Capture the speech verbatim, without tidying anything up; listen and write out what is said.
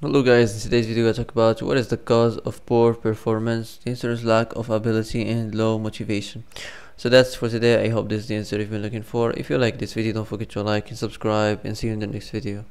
Hello guys, in today's video I talk about what is the cause of poor performance. The answer is lack of ability and low motivation. So that's for today. I hope this is the answer you've been looking for. If you like this video, don't forget to like and subscribe, and see you in the next video.